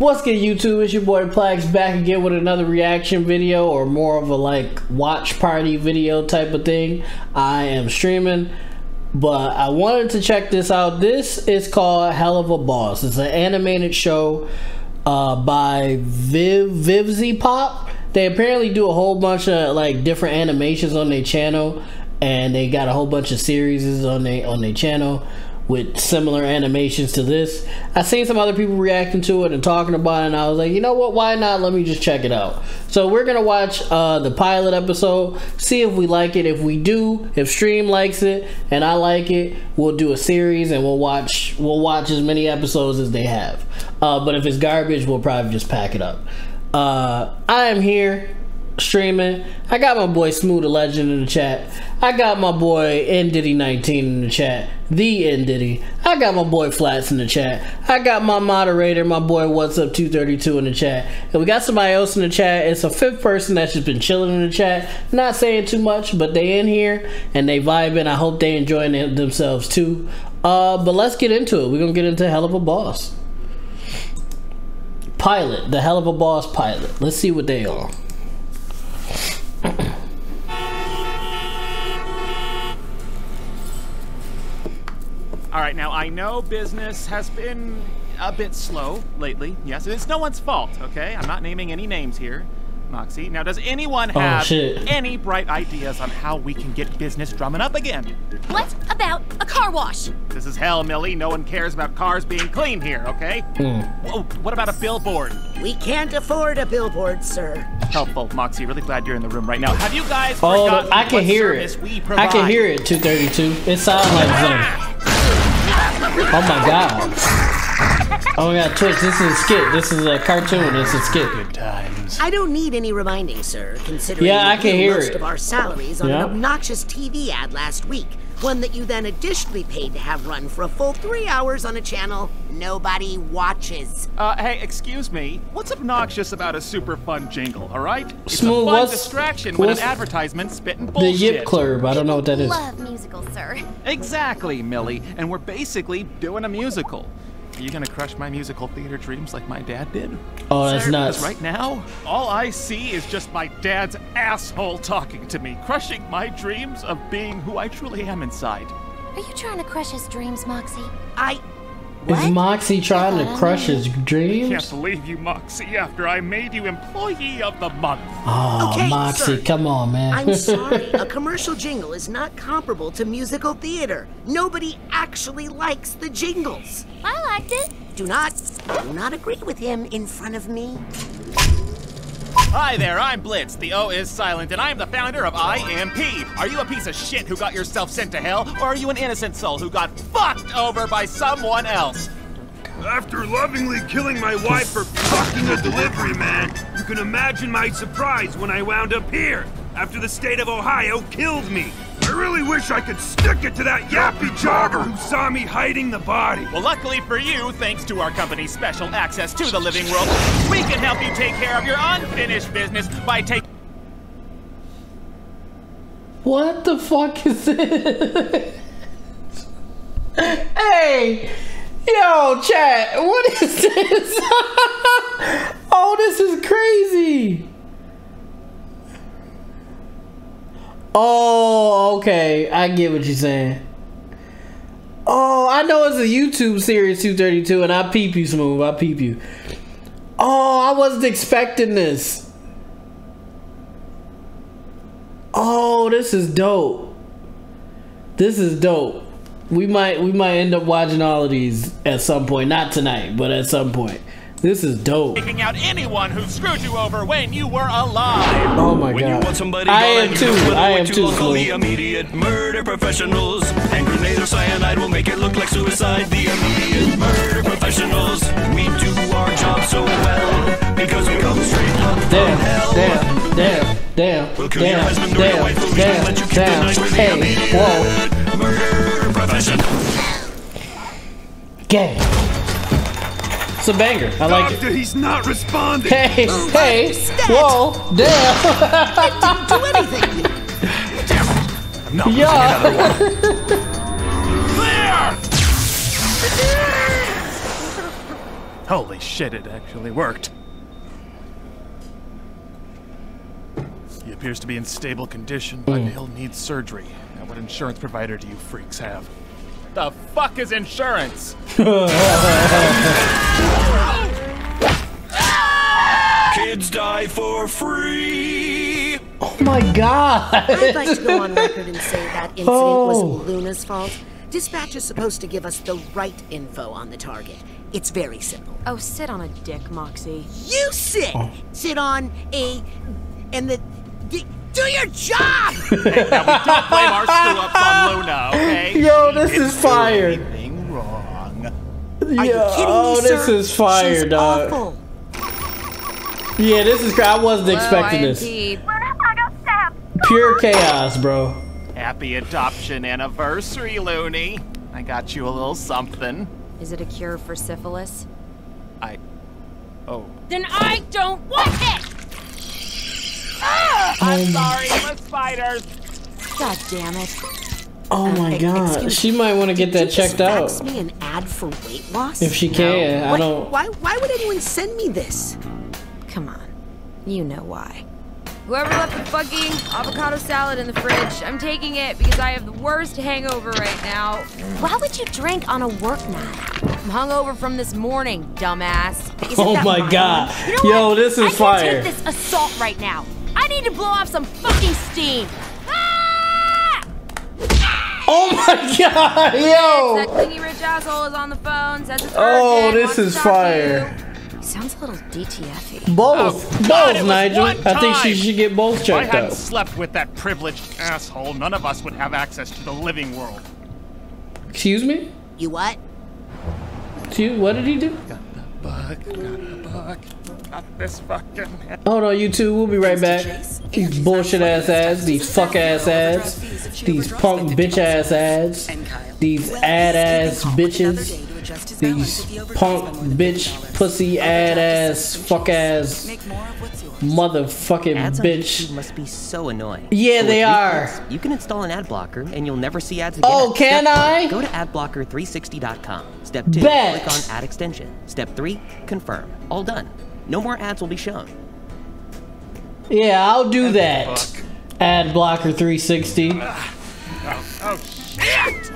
What's good, YouTube? It's your boy Plax back again with another reaction video, or more of a like watch party video type of thing. I am streaming, but I wanted to check this out. This is called Helluva Boss. It's an animated show by Vivziepop. They apparently do a whole bunch of like different animations on their channel, and they got a whole bunch of series on their channel with similar animations to this. I seen some other people reacting to it and talking about it, and I was like, you know what, why not? Let me just check it out. So we're gonna watch the pilot episode, see if we like it. If we do, if Stream likes it and I like it, we'll do a series and we'll watch as many episodes as they have. But if it's garbage, we'll probably just pack it up. I am here streaming. I got my boy Smooth the Legend in the chat. I got my boy NDiddy19 in the chat. The NDiddy. I got my boy Flats in the chat. I got my moderator, my boy What's Up 232 in the chat. And we got somebody else in the chat. It's a fifth person that's just been chilling in the chat, not saying too much, but they in here and they vibing. I hope they enjoying themselves too. But let's get into it. We're gonna get into Helluva Boss pilot, the Helluva Boss pilot. Let's see what they are. All right, now I know business has been a bit slow lately. Yes, it's no one's fault, okay? I'm not naming any names here, Moxxie. Now, does anyone have any bright ideas on how we can get business drumming up again? What about a car wash? This is hell, Millie. No one cares about cars being clean here, okay? Whoa, what about a billboard? We can't afford a billboard, sir. Helpful, Moxxie. Really glad you're in the room right now. Have you guys forgotten what service we provide? I can hear it, 232. It sounds like Zoom. Oh my god. Oh my god, Twitch, this is a skit. This is a cartoon. It's a skit. Good times. I don't need any reminding, sir, considering most of our salaries on an obnoxious TV ad last week. One that you then additionally paid to have run for a full 3 hours on a channel nobody watches. Hey, excuse me. What's obnoxious about a super fun jingle, all right? It's Small, a fun distraction when an advertisement spitting bullshit. The Yip Club, I don't know what that is. Love musicals, sir. Exactly, Millie. And we're basically doing a musical. Are you gonna crush my musical theater dreams like my dad did? Oh, that's nuts. Right now, all I see is just my dad's asshole talking to me, crushing my dreams of being who I truly am inside. Are you trying to crush his dreams, Moxxie? Is Moxxie trying to crush his dreams? I can't believe you, Moxxie, after I made you employee of the month. Oh, okay, Moxxie, come on, man. I'm sorry, a commercial jingle is not comparable to musical theater. Nobody actually likes the jingles. I liked it. Do not agree with him in front of me. Hi there, I'm Blitz, the O is silent, and I'm the founder of I.M.P. Are you a piece of shit who got yourself sent to hell, or are you an innocent soul who got fucked over by someone else? After lovingly killing my wife for fucking a delivery man, you can imagine my surprise when I wound up here, after the state of Ohio killed me. I really wish I could stick it to that yappy jogger who saw me hiding the body. Well, luckily for you, thanks to our company's special access to the living world, we can help you take care of your unfinished business by taking... What the fuck is this? Hey! Yo, chat! What is this? Oh, this is crazy! Oh, okay. I get what you're saying. Oh, I know it's a YouTube series, 232, and I peep you, Smooth. I peep you. Oh, I wasn't expecting this. Oh, this is dope. This is dope. We might end up watching all of these at some point. Not tonight, but at some point. This is dope. Taking out anyone who screwed you over when you were alive. Oh my god. When you want somebody I am too. Immediate murder professionals and grenade or cyanide will make it look like suicide. The immediate murder professionals. We do our job so well because we come straight up from hell. Damn. We'll kill your husband or your wife who can't let you keep the night with the immediate murder professionals. Gang. It's a banger. I like it. He's not responding. Hey, whoa, damn. I didn't do anything. Damn it. I'm not going to get out of the way. Clear! Holy shit, it actually worked. He appears to be in stable condition, but he'll need surgery. Now what insurance provider do you freaks have? The fuck is insurance? Kids die for free! Oh my god! I'd like to go on record and say that incident was Loona's fault. Dispatch is supposed to give us the right info on the target. It's very simple. Oh, sit on a dick, Moxxie. You sit! Sit on a... Do your job! Hey, now we don't blame our screw-ups on Loona, okay? Yo, this is fire. Anything wrong? Yo, are you kidding me, this sir? Is fire, she's dog. Awful. Yeah, this is... I wasn't expecting this. Pure chaos, bro. Happy adoption anniversary, Looney. I got you a little something. Is it a cure for syphilis? Then I don't want it! Ah, I'm sorry for spiders. God damn it. Oh my god. She might want to get that checked out. Send me an ad for weight loss? If she can. No. I don't. Why would anyone send me this? Come on. You know why. Whoever left the fucking avocado salad in the fridge, I'm taking it because I have the worst hangover right now. Why would you drink on a work night? I'm hungover from this morning, dumbass. Oh my god. You know what? This is fire. I can't take this assault right now. I need to blow off some fucking steam. Ah! Oh my god, yo! That clingy rich asshole is on the phone, says it's urgent, this is fire. Sounds a little DTF-y. Both, Nigel. I think she should get both checked out. If I hadn't slept with that privileged asshole, none of us would have access to the living world. Excuse me? You what? What did he do? Got the bug. Got this fucking... Hold on, you two. We'll be right back. These bullshit ass ads. These fuck ass ads. These punk bitch ass ads. These ad ass bitches. These punk bitch pussy ad ass fuck ass motherfucking bitch must be so annoying. Yeah, they are. You can install an ad blocker and you'll never see ads again. Oh, can I? Go to adblocker360.com. Step 2, click on ad extension. Step 3, confirm. All done. No more ads will be shown. Yeah, I'll do that. Ad blocker 360. Oh shit!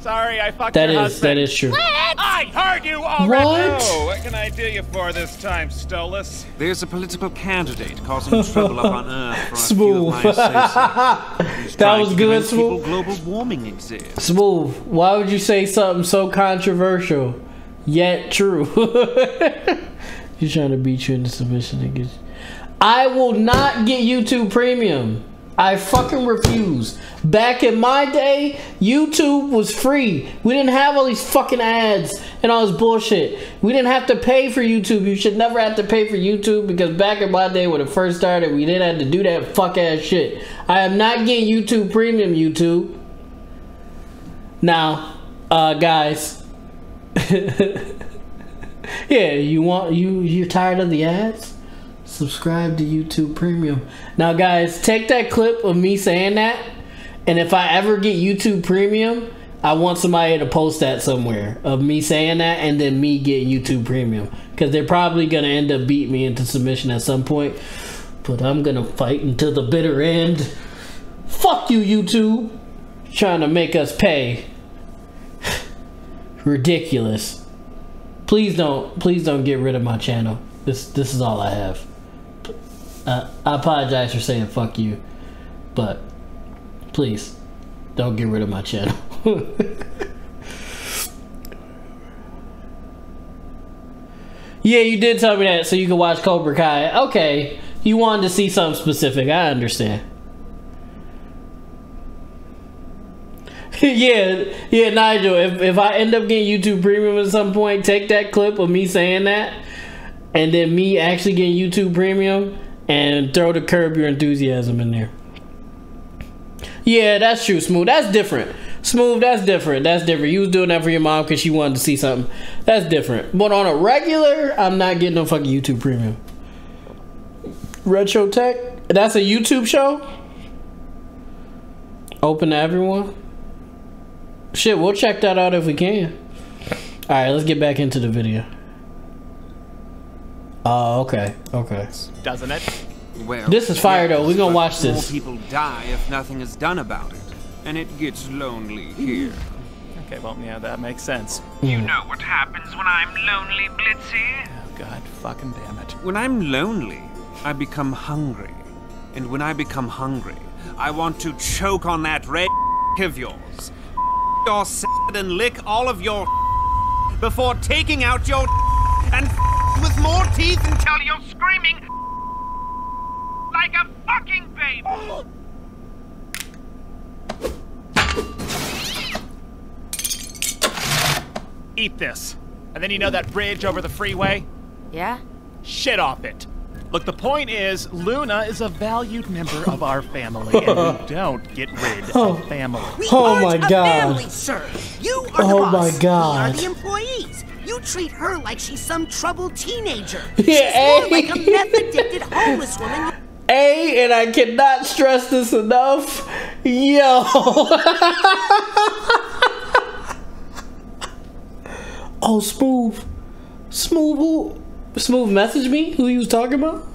Sorry, I fucked your husband. That is true. What? I heard you already. What can I do you for this time, Stolas? There's a political candidate causing trouble up on Earth. For Smooth. That was good, Smooth. Global warming exists. Smooth. Why would you say something so controversial, yet true? He's trying to beat you into submission again. I will not get YouTube Premium. I fucking refuse. Back in my day, YouTube was free. We didn't have all these fucking ads and all this bullshit. We didn't have to pay for YouTube. You should never have to pay for YouTube, because back in my day when it first started, we didn't have to do that fuck ass shit. I am not getting YouTube Premium, YouTube. Now, guys. Yeah, you're tired of the ads? Subscribe to YouTube Premium. Now guys, take that clip of me saying that, and if I ever get YouTube Premium, I want somebody to post that somewhere of me saying that and then me getting YouTube Premium, because they're probably gonna end up beating me into submission at some point, but I'm gonna fight until the bitter end. Fuck you, YouTube, trying to make us pay. Ridiculous. Please don't get rid of my channel. This is all I have. I apologize for saying fuck you, but please don't get rid of my channel. Yeah, you did tell me that so you can watch Cobra Kai. Okay, you wanted to see something specific. I understand. yeah, Nigel, if I end up getting YouTube Premium at some point, take that clip of me saying that and then me actually getting YouTube Premium and throw the Curb Your Enthusiasm in there. Yeah, that's true, Smooth. That's different. Smooth, that's different. That's different. You was doing that for your mom because she wanted to see something. That's different. But on a regular, I'm not getting no fucking YouTube Premium. Retro Tech? That's a YouTube show? Open to everyone? Shit, we'll check that out if we can. Alright, let's get back into the video. Oh, okay. Okay. Doesn't it? Well, this is fire though. We're gonna watch this. More people die if nothing is done about it. And it gets lonely here. Okay, well, yeah, that makes sense. You know what happens when I'm lonely, Blitzy? Oh, God fucking damn it. When I'm lonely, I become hungry. And when I become hungry, I want to choke on that red of yours. Your salad and lick all of your before taking out your and with more teeth until you're screaming like a fucking baby. Eat this. And then you know that bridge over the freeway? Yeah? Shit off it. Look, the point is, Loona is a valued member of our family, and we don't get rid of family. We aren't a family, sir. You are the boss. We are the employees. You treat her like she's some troubled teenager. Yeah, she's more like a meth-addicted homeless woman. A, and I cannot stress this enough. Yo. Oh, Smooth. Smooth. Smooth message me who he was talking about?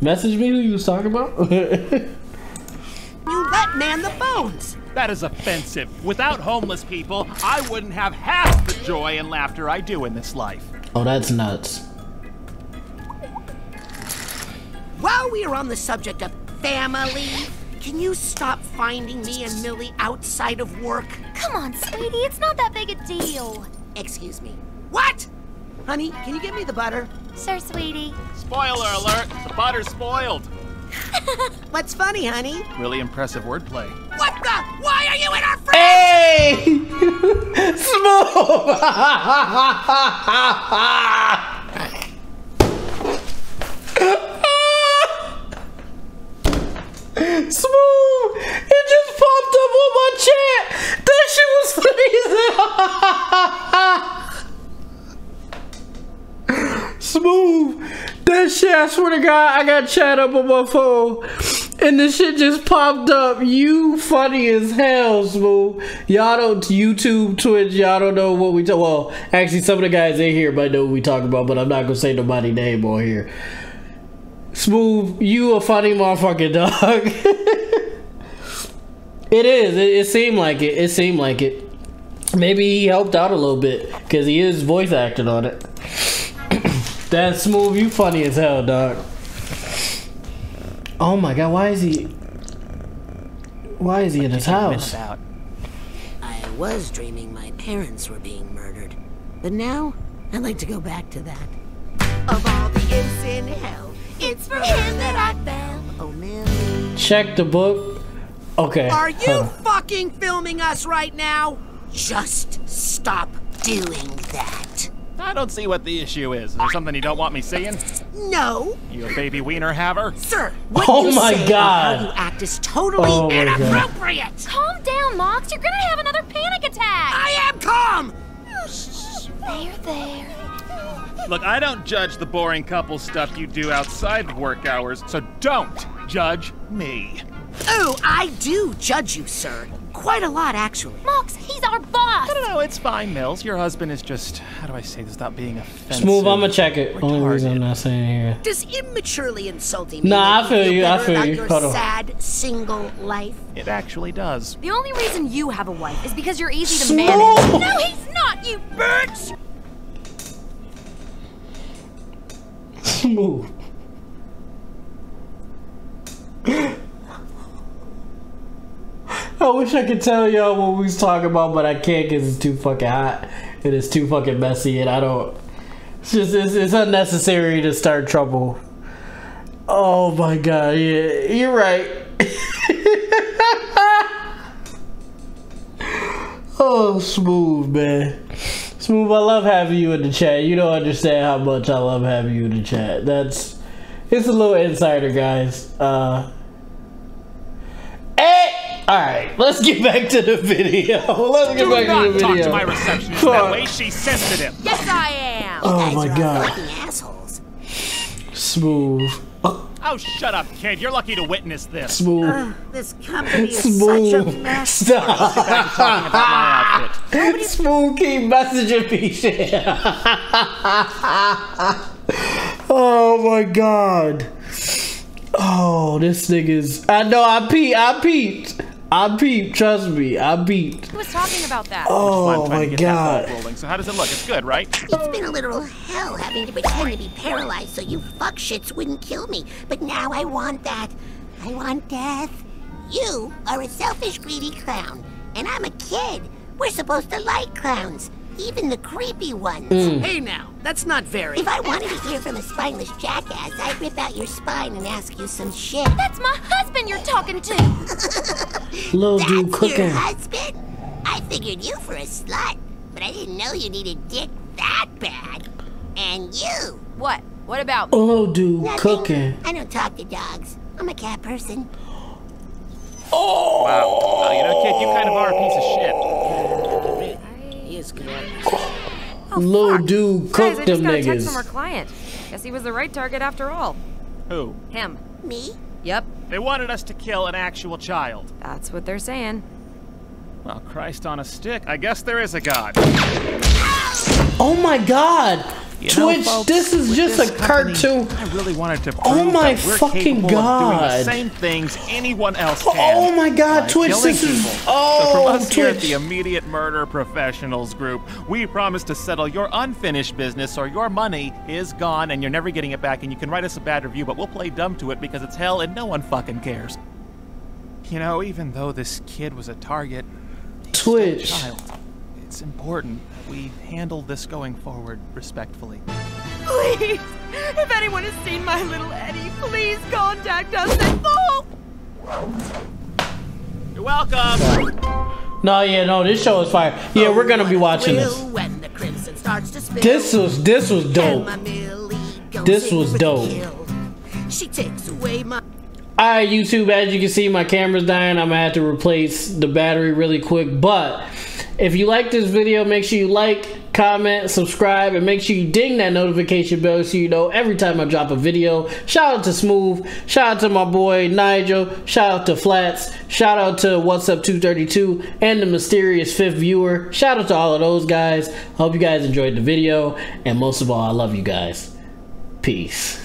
Message me who he was talking about? You let man the bones. That is offensive. Without homeless people, I wouldn't have half the joy and laughter I do in this life. Oh, that's nuts. While we are on the subject of family, can you stop finding me and Millie outside of work? Come on, sweetie, it's not that big a deal. Excuse me. What? Honey, can you get me the butter? Sure, sweetie. Spoiler alert, the butter's spoiled. What's funny, honey? Really impressive wordplay. What the? Why are you in our fridge? Hey! Smooth! Smooth! It just popped up on my chat! That shit was funny! Smooth, that shit, I swear to God, I got chat up on my phone and this shit just popped up. You funny as hell, Smooth. Y'all don't YouTube, Twitch, y'all don't know what we talk. Well, actually some of the guys in here might know what we talk about, but I'm not gonna say nobody's name on here. Smooth, you a funny motherfucking dog. It is, it seemed like it, maybe he helped out a little bit because he is voice acting on it. That's Smooth, you funny as hell, dog. Oh my God, why is he in his house? I was dreaming my parents were being murdered, but now I'd like to go back to that. Of all the imps in hell, it's for him that I fell. Oh, Millie. Check the book. Okay. Are you fucking filming us right now? Just stop doing that. I don't see what the issue is. Is there something you don't want me seeing? No. You a baby wiener haver? Sir, what you say about how you act is totally inappropriate. God. Calm down, Mox. You're gonna have another panic attack. I am calm. There, there. Look, I don't judge the boring couple stuff you do outside of work hours, so don't judge me. Oh, I do judge you, sir. Quite a lot, actually. Mox, he's our boss. No, no, it's fine, Mills. Your husband is just, how do I say this without being offensive? Smooth, I'm gonna check it. Only reason I'm not saying here. Does immaturely insulting me I feel you. Hold on. Sad single life. It actually does. The only reason you have a wife is because you're easy to manage. No, he's not, you bitch. Smooth. I wish I could tell y'all what we was talking about, but I can't because it's too fucking hot and it's too fucking messy and I don't. It's just, it's unnecessary to start trouble. Oh my God, yeah, you're right. Oh, Smooth, man. Smooth, I love having you in the chat. You don't understand how much I love having you in the chat. That's, it's a little insider, guys. Alright, let's get back to the video. Let's get back to the video. Do not talk to my receptionist. That way she's sensitive. Yes, I am. Oh my God. Assholes. Smooth. Oh, shut up, kid. You're lucky to witness this. Smooth. This company is such a mess. Stop. Smooth keep messaging me shit. Oh, my God. Oh, this nigga's... I know, I peeped. Trust me, I peeped. Who was talking about that? Oh, my God. So how does it look? It's good, right? It's been a literal hell having to pretend to be paralyzed so you fuck shits wouldn't kill me. But now I want that. I want death. You are a selfish, greedy clown. And I'm a kid. We're supposed to like clowns. Even the creepy ones. Hey now, that's not very... If I wanted to hear from a spineless jackass, I'd rip out your spine and ask you some shit. That's my husband you're talking to! Little dude cooking. Your husband? I figured you for a slut, but I didn't know you needed dick that bad. And you! What? What about me? Little dude cooking. I don't talk to dogs. I'm a cat person. Oh! Wow. Well, you know, kid, you kind of are a piece of shit. Oh, little dude cooked them niggas. I just got a text from our client. Guess he was the right target after all. Who? Him. Me? Yep. They wanted us to kill an actual child. That's what they're saying. Well, Christ on a stick. I guess there is a God. Oh my God! You Twitch, know, folks, this is just this a cartoon. I really wanted to prove that we're fucking God. Of doing the same things anyone else can. Oh my God, Twitch, this is so from us here at the Immediate Murder Professionals Group, we promise to settle your unfinished business, or your money is gone and you're never getting it back. And you can write us a bad review, but we'll play dumb to it because it's hell and no one fucking cares. You know, even though this kid was a target, Twitch, he's still a child. It's important we handle this going forward respectfully. Please, if anyone has seen my little Eddie, please contact us and help. You're welcome. No, yeah, no, this show is fire. Yeah, we're gonna be watching this. When the crimson starts to spill, this was dope. This was dope. She takes away my... Alright, YouTube, as you can see, my camera's dying. I'm gonna have to replace the battery really quick, but if you like this video, make sure you like, comment, subscribe, and make sure you ding that notification bell so you know every time I drop a video. Shout out to Smooth. Shout out to my boy Nigel. Shout out to Flats. Shout out to What's Up 232 and the mysterious fifth viewer. Shout out to all of those guys. Hope you guys enjoyed the video. And most of all, I love you guys. Peace.